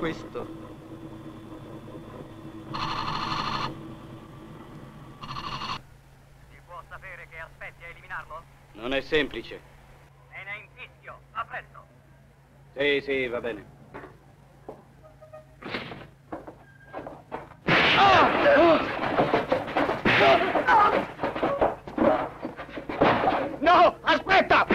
questo. Si può sapere che aspetti a eliminarlo? Non è semplice. Bene, in fischio, a presto. Sì, sì, va bene. No, aspetta!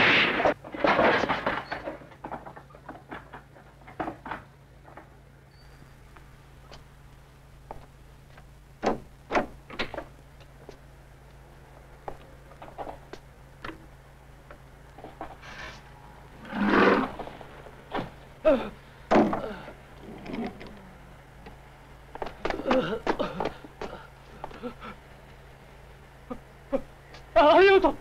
Aiuto!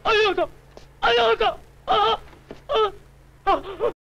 Aiuto! Aiuto!